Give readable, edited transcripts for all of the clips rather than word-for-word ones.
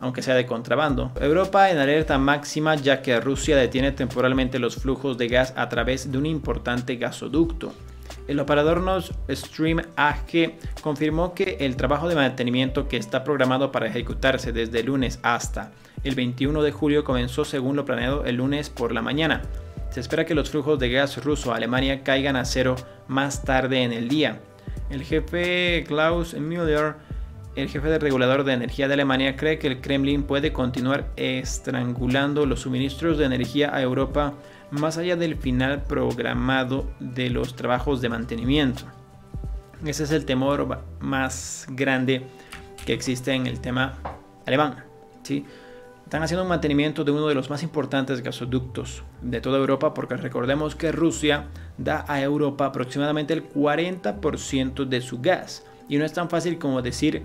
aunque sea de contrabando. Europa en alerta máxima, ya que Rusia detiene temporalmente los flujos de gas a través de un importante gasoducto. El operador Nord Stream AG confirmó que el trabajo de mantenimiento que está programado para ejecutarse desde el lunes hasta el 21 de julio comenzó según lo planeado el lunes por la mañana. Se espera que los flujos de gas ruso a Alemania caigan a cero más tarde en el día. El jefe Klaus Müller, el jefe del regulador de energía de Alemania, cree que el Kremlin puede continuar estrangulando los suministros de energía a Europa más allá del final programado de los trabajos de mantenimiento. Ese es el temor más grande que existe en el tema alemán, ¿sí? Están haciendo un mantenimiento de uno de los más importantes gasoductos de toda Europa, porque recordemos que Rusia da a Europa aproximadamente el 40% de su gas. Y no es tan fácil como decir,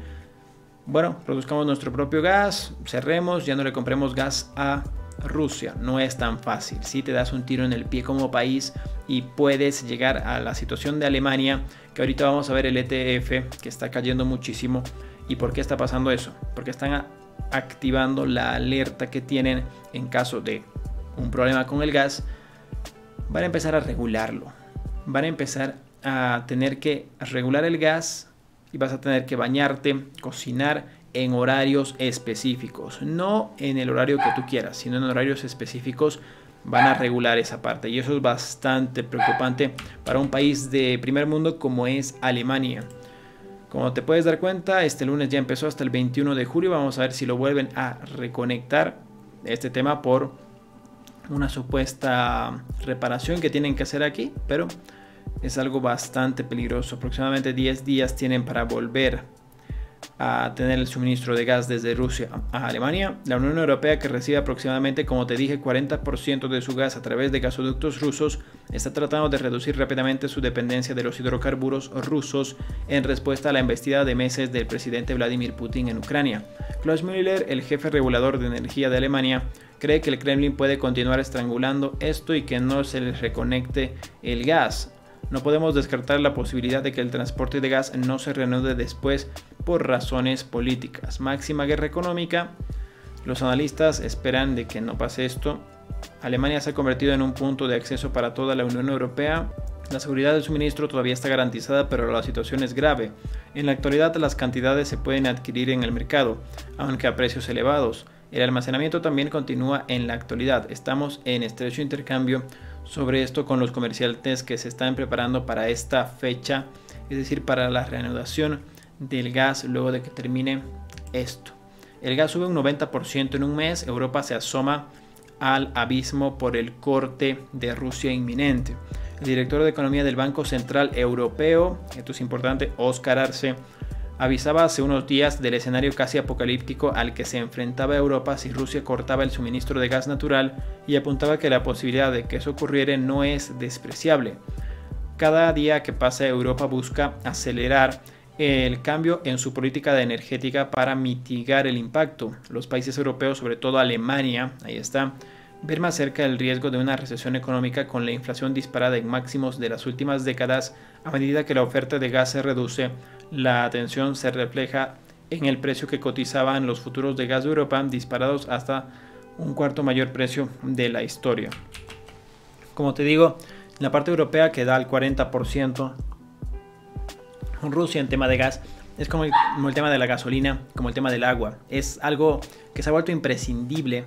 bueno, produzcamos nuestro propio gas, cerremos, ya no le compremos gas a Rusia. No es tan fácil. Si te das un tiro en el pie como país y puedes llegar a la situación de Alemania, que ahorita vamos a ver el ETF que está cayendo muchísimo. ¿Y por qué está pasando eso? Porque están activando la alerta que tienen en caso de un problema con el gas. Van a empezar a regularlo. Van a empezar a tener que regular el gas. Y vas a tener que bañarte, cocinar en horarios específicos. No en el horario que tú quieras, sino en horarios específicos van a regular esa parte. Y eso es bastante preocupante para un país de primer mundo como es Alemania. Como te puedes dar cuenta, este lunes ya empezó hasta el 21 de julio. Vamos a ver si lo vuelven a reconectar este tema por una supuesta reparación que tienen que hacer aquí. Pero es algo bastante peligroso. Aproximadamente 10 días tienen para volver a tener el suministro de gas desde Rusia a Alemania. La Unión Europea, que recibe aproximadamente, como te dije, 40% de su gas a través de gasoductos rusos, está tratando de reducir rápidamente su dependencia de los hidrocarburos rusos en respuesta a la embestida de meses del presidente Vladimir Putin en Ucrania. Klaus Müller, el jefe regulador de energía de Alemania, cree que el Kremlin puede continuar estrangulando esto y que no se les reconecte el gas. No podemos descartar la posibilidad de que el transporte de gas no se reanude después por razones políticas. Máxima guerra económica. Los analistas esperan de que no pase esto. Alemania se ha convertido en un punto de acceso para toda la Unión Europea. La seguridad del suministro todavía está garantizada, pero la situación es grave. En la actualidad las cantidades se pueden adquirir en el mercado, aunque a precios elevados. El almacenamiento también continúa en la actualidad. Estamos en estrecho intercambio sobre esto con los comerciantes que se están preparando para esta fecha, es decir, para la reanudación del gas luego de que termine esto. El gas sube un 90% en un mes. Europa se asoma al abismo por el corte de Rusia inminente. El director de economía del Banco Central Europeo, esto es importante, Oscar Arce, avisaba hace unos días del escenario casi apocalíptico al que se enfrentaba Europa si Rusia cortaba el suministro de gas natural, y apuntaba que la posibilidad de que eso ocurriera no es despreciable. Cada día que pasa, Europa busca acelerar el cambio en su política energética para mitigar el impacto. Los países europeos, sobre todo Alemania, ahí está, ven más cerca el riesgo de una recesión económica, con la inflación disparada en máximos de las últimas décadas. A medida que la oferta de gas se reduce, la tensión se refleja en el precio que cotizaban los futuros de gas de Europa, disparados hasta un cuarto mayor precio de la historia. Como te digo, la parte europea, que da el 40%, Rusia en tema de gas, es como el tema de la gasolina, como el tema del agua. Es algo que se ha vuelto imprescindible,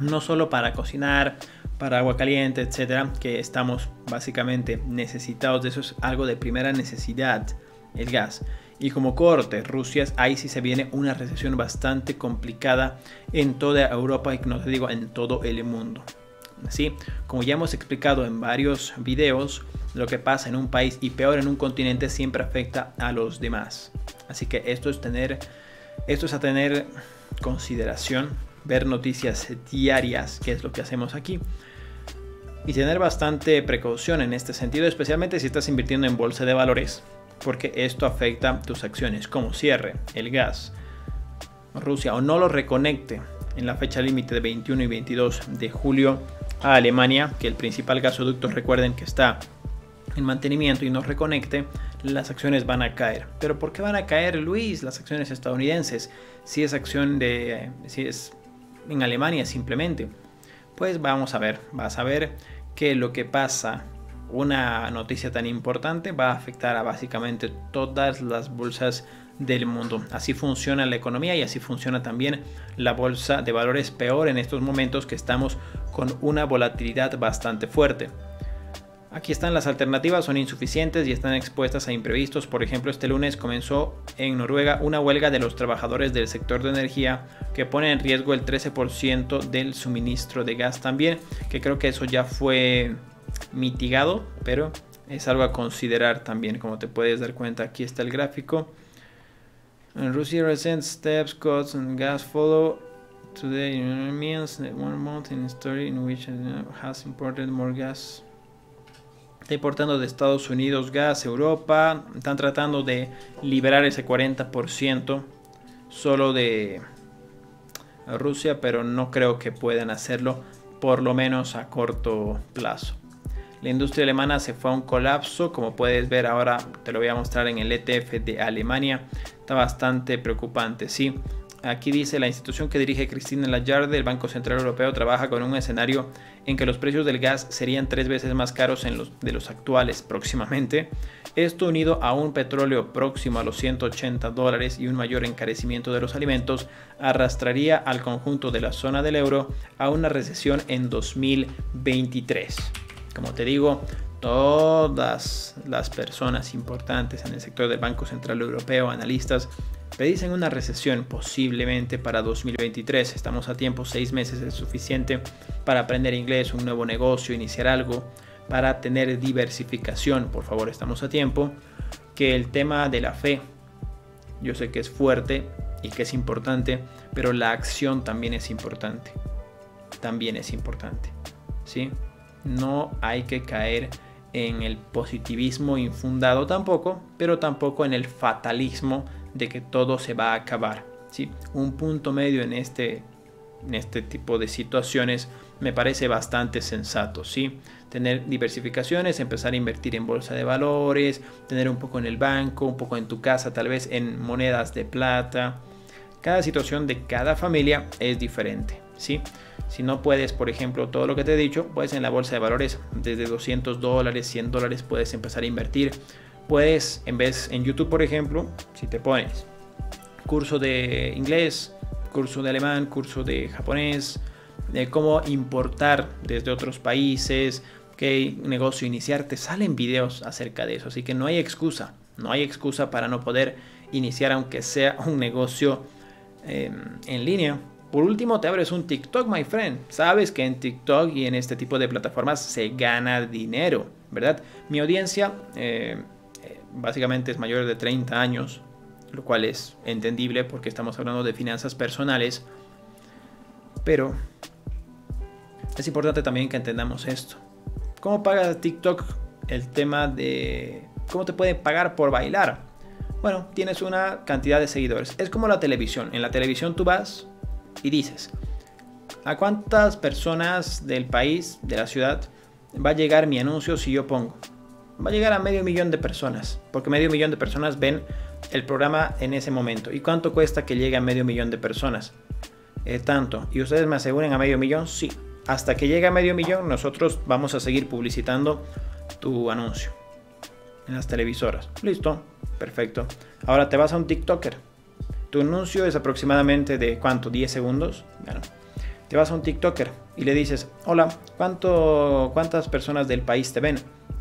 no solo para cocinar, para agua caliente, etcétera, que estamos básicamente necesitados de eso. Es algo de primera necesidad, el gas. Y como corte Rusia, ahí sí se viene una recesión bastante complicada en toda Europa, y no te digo en todo el mundo. Así como ya hemos explicado en varios videos, lo que pasa en un país, y peor en un continente, siempre afecta a los demás. Así que esto es a tener consideración. Ver noticias diarias, que es lo que hacemos aquí, y tener bastante precaución en este sentido, especialmente si estás invirtiendo en bolsa de valores, porque esto afecta tus acciones, como cierre el gas Rusia o no lo reconecte en la fecha límite de 21 y 22 de julio a Alemania, que el principal gasoducto, recuerden que está en mantenimiento y no reconecte, las acciones van a caer. ¿Pero por qué van a caer, Luis, las acciones estadounidenses? Si es acción de... si es en Alemania simplemente. Pues vamos a ver. Vas a ver que lo que pasa, una noticia tan importante, va a afectar a básicamente todas las bolsas del mundo. Así funciona la economía y así funciona también la bolsa de valores, peor en estos momentos que estamos con una volatilidad bastante fuerte. Aquí están las alternativas, son insuficientes y están expuestas a imprevistos. Por ejemplo, este lunes comenzó en Noruega una huelga de los trabajadores del sector de energía que pone en riesgo el 13% del suministro de gas también, que creo que eso ya fue mitigado, pero es algo a considerar también, como te puedes dar cuenta. Aquí está el gráfico. Rusia recent steps, cuts and gas follow. Today means one month in history in which it has imported more gas. Está importando de Estados Unidos gas, Europa. Están tratando de liberar ese 40% solo de Rusia, pero no creo que puedan hacerlo, por lo menos a corto plazo. La industria alemana se fue a un colapso, como puedes ver ahora, te lo voy a mostrar en el ETF de Alemania. Está bastante preocupante, sí. Aquí dice: la institución que dirige Christine Lallard del Banco Central Europeo trabaja con un escenario en que los precios del gas serían 3 veces más caros de los actuales próximamente. Esto unido a un petróleo próximo a los $180 y un mayor encarecimiento de los alimentos arrastraría al conjunto de la zona del euro a una recesión en 2023. Como te digo, todas las personas importantes en el sector del Banco Central Europeo, analistas, predicen una recesión posiblemente para 2023. Estamos a tiempo, 6 meses es suficiente para aprender inglés, un nuevo negocio, iniciar algo, para tener diversificación. Por favor, estamos a tiempo. Que el tema de la fe, yo sé que es fuerte y que es importante, pero la acción también es importante. También es importante, ¿sí? No hay que caer en el positivismo infundado tampoco, pero tampoco en el fatalismo de que todo se va a acabar, ¿sí? Un punto medio en este tipo de situaciones me parece bastante sensato, ¿sí? Tener diversificaciones, empezar a invertir en bolsa de valores, tener un poco en el banco, un poco en tu casa, tal vez en monedas de plata. Cada situación de cada familia es diferente, ¿sí? Si no puedes, por ejemplo, todo lo que te he dicho, puedes en la bolsa de valores desde $200, $100 puedes empezar a invertir. Puedes, en YouTube, por ejemplo, si te pones curso de inglés, curso de alemán, curso de japonés, de cómo importar desde otros países, qué negocio iniciar, te salen videos acerca de eso. Así que no hay excusa, no hay excusa para no poder iniciar aunque sea un negocio en línea. Por último, te abres un TikTok, my friend. Sabes que en TikTok y en este tipo de plataformas se gana dinero, ¿verdad? Mi audiencia básicamente es mayor de 30 años, lo cual es entendible porque estamos hablando de finanzas personales. Pero es importante también que entendamos esto. ¿Cómo paga TikTok el tema de cómo te pueden pagar por bailar? Bueno, tienes una cantidad de seguidores. Es como la televisión. En la televisión tú vas y dices: ¿a cuántas personas del país, de la ciudad, va a llegar mi anuncio si yo pongo? Va a llegar a 500,000 de personas, porque 500,000 de personas ven el programa en ese momento. ¿Y cuánto cuesta que llegue a 500,000 de personas? Tanto. ¿Y ustedes me aseguran a 500,000? Sí. Hasta que llegue a 500,000, nosotros vamos a seguir publicitando tu anuncio en las televisoras. Listo. Perfecto. Ahora te vas a un TikToker. Tu anuncio es aproximadamente de ¿cuánto? 10 segundos. Bueno, te vas a un TikToker y le dices: hola, ¿cuántas personas del país te ven?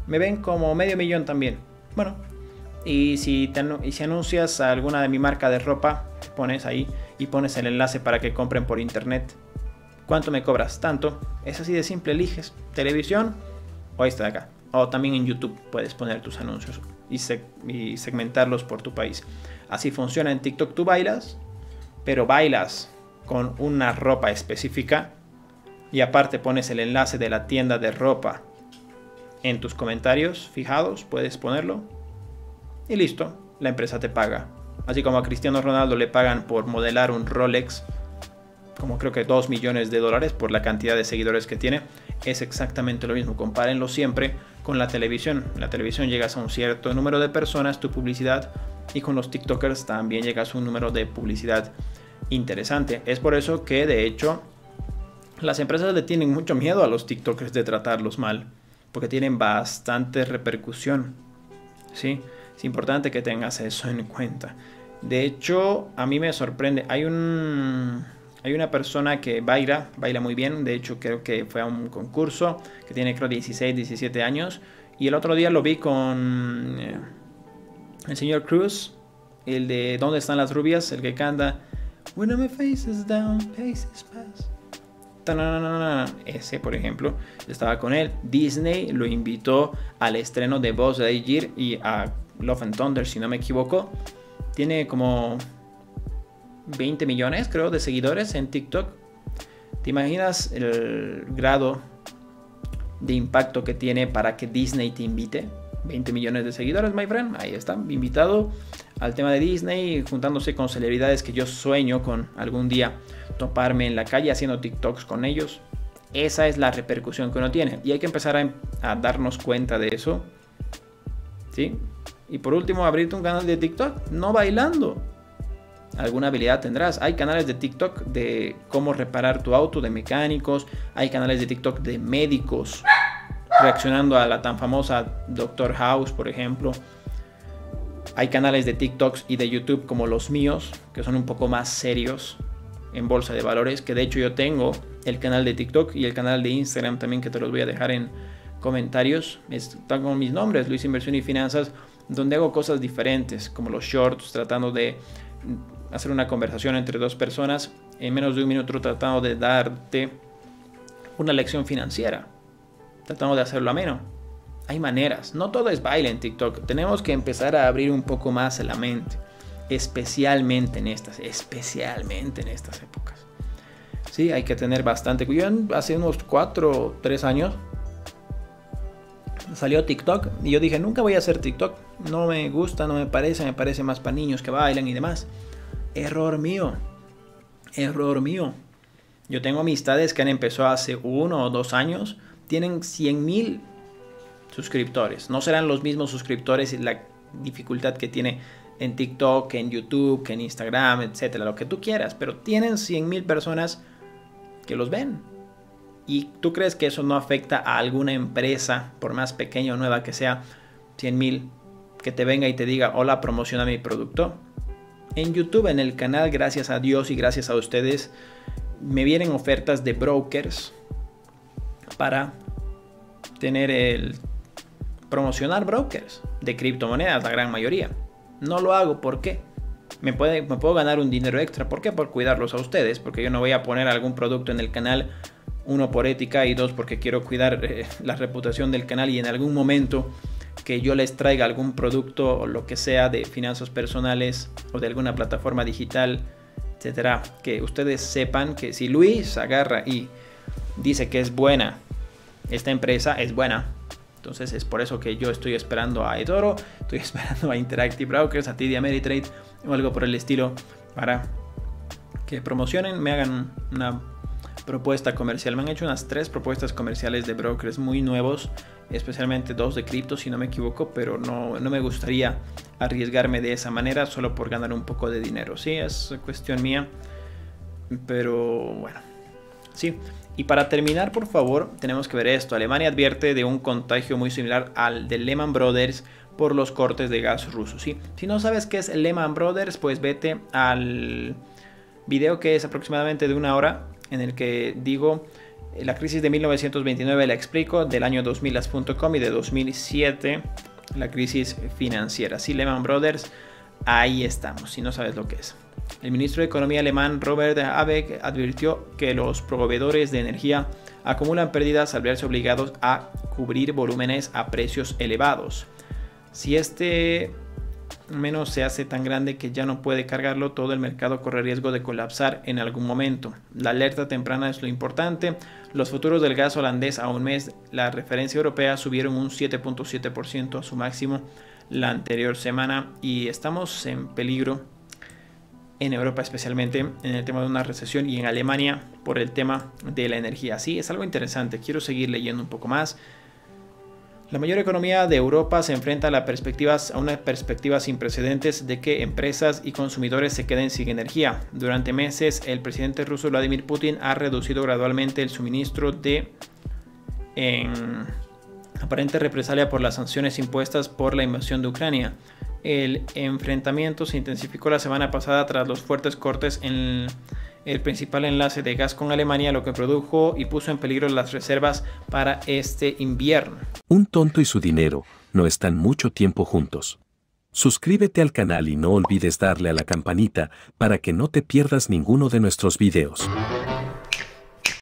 Me ven como 500,000 también. Bueno, y si anuncias a alguna de mi marca de ropa, pones ahí y pones el enlace para que compren por internet. ¿Cuánto me cobras? Tanto. Es así de simple. Eliges televisión o esta de acá. O también en YouTube puedes poner tus anuncios y segmentarlos por tu país. Así funciona en TikTok. Tú bailas, pero bailas con una ropa específica y aparte pones el enlace de la tienda de ropa en tus comentarios fijados, puedes ponerlo y listo, la empresa te paga. Así como a Cristiano Ronaldo le pagan por modelar un Rolex, como creo que $2 millones por la cantidad de seguidores que tiene. es exactamente lo mismo. Compárenlo siempre con la televisión. En la televisión llegas a un cierto número de personas, tu publicidad, y con los TikTokers también llegas a un número de publicidad interesante. Es por eso que, de hecho, las empresas le tienen mucho miedo a los TikTokers de tratarlos mal, porque tienen bastante repercusión, ¿sí? Es importante que tengas eso en cuenta. De hecho, a mí me sorprende. Hay una persona que baila muy bien. De hecho, creo que fue a un concurso, que tiene creo 16, 17 años. Y el otro día lo vi con el señor Cruz, el de ¿Dónde están las rubias?, el que canta When my face is down, faces past. Ese, por ejemplo, estaba con él. Disney lo invitó al estreno de Buzz Lightyear y a Love and Thunder, si no me equivoco. Tiene como 20 millones, creo, de seguidores en TikTok. ¿Te imaginas el grado de impacto que tiene para que Disney te invite? 20 millones de seguidores, my friend. Ahí está, invitado al tema de Disney, juntándose con celebridades que yo sueño con algún día toparme en la calle haciendo TikToks con ellos. Esa es la repercusión que uno tiene, y hay que empezar a darnos cuenta de eso, ¿sí? Y por último, abrirte un canal de TikTok, no bailando. Alguna habilidad tendrás. Hay canales de TikTok de cómo reparar tu auto, de mecánicos. Hay canales de TikTok de médicos reaccionando a la tan famosa Dr. House, por ejemplo. Hay canales de TikToks y de YouTube como los míos, que son un poco más serios en bolsa de valores, que de hecho yo tengo el canal de TikTok y el canal de Instagram también, que te los voy a dejar en comentarios. Están con mis nombres, Luis Inversión y Finanzas, donde hago cosas diferentes, como los shorts, tratando de hacer una conversación entre dos personas en menos de un minuto, tratando de darte una lección financiera, tratando de hacerlo ameno. Hay maneras, no todo es baile en TikTok. Tenemos que empezar a abrir un poco más la mente, especialmente en estas épocas. Sí, hay que tener bastante cuidado. Hace unos 4 o 3 años salió TikTok y yo dije, nunca voy a hacer TikTok, no me gusta, no me parece, me parece más para niños que bailan y demás. Error mío. Yo tengo amistades que han empezado hace 1 o 2 años, tienen 100,000 suscriptores. No serán los mismos suscriptores y la dificultad que tiene en TikTok, que en YouTube, que en Instagram, etcétera, lo que tú quieras, pero tienen 100,000 personas que los ven. ¿Y tú crees que eso no afecta a alguna empresa, por más pequeña o nueva que sea, 100,000, que te venga y te diga, hola, promociona mi producto? En YouTube, en el canal, gracias a Dios y gracias a ustedes, me vienen ofertas de brokers para tener promocionar brokers de criptomonedas, la gran mayoría. No lo hago, ¿por qué? Me puedo ganar un dinero extra. ¿Por qué? Por cuidarlos a ustedes, porque yo no voy a poner algún producto en el canal, 1 por ética y 2 porque quiero cuidar la reputación del canal, y en algún momento que yo les traiga algún producto o lo que sea de finanzas personales o de alguna plataforma digital, etcétera, que ustedes sepan que si Luis agarra y dice que es buena, esta empresa es buena. Entonces es por eso que yo estoy esperando a Etoro, estoy esperando a Interactive Brokers, a TD Ameritrade o algo por el estilo, para que promocionen, me hagan una propuesta comercial. Me han hecho unas 3 propuestas comerciales de brokers muy nuevos, especialmente 2 de cripto, si no me equivoco, pero no me gustaría arriesgarme de esa manera solo por ganar un poco de dinero. Sí, es cuestión mía, pero bueno, sí. Y para terminar, por favor, tenemos que ver esto. Alemania advierte de un contagio muy similar al de Lehman Brothers por los cortes de gas rusos, ¿sí? Si no sabes qué es Lehman Brothers, pues vete al video, que es aproximadamente de 1 hora, en el que digo la crisis de 1929, la explico, del año 2000 las.com y de 2007 la crisis financiera. Sí, Lehman Brothers, ahí estamos, si no sabes lo que es. El ministro de Economía alemán Robert Habeck advirtió que los proveedores de energía acumulan pérdidas al verse obligados a cubrir volúmenes a precios elevados. Si este menos se hace tan grande que ya no puede cargarlo, todo el mercado corre riesgo de colapsar en algún momento. La alerta temprana es lo importante. Los futuros del gas holandés a un mes, la referencia europea, subieron un 7.7% a su máximo la anterior semana, y estamos en peligro en Europa, especialmente en el tema de una recesión, y en Alemania por el tema de la energía. Sí, es algo interesante, quiero seguir leyendo un poco más. La mayor economía de Europa se enfrenta a una perspectiva sin precedentes de que empresas y consumidores se queden sin energía. Durante meses, el presidente ruso Vladimir Putin ha reducido gradualmente el suministro en aparente represalia por las sanciones impuestas por la invasión de Ucrania. El enfrentamiento se intensificó la semana pasada tras los fuertes cortes en el principal enlace de gas con Alemania, lo que produjo y puso en peligro las reservas para este invierno. Un tonto y su dinero no están mucho tiempo juntos. Suscríbete al canal y no olvides darle a la campanita para que no te pierdas ninguno de nuestros videos.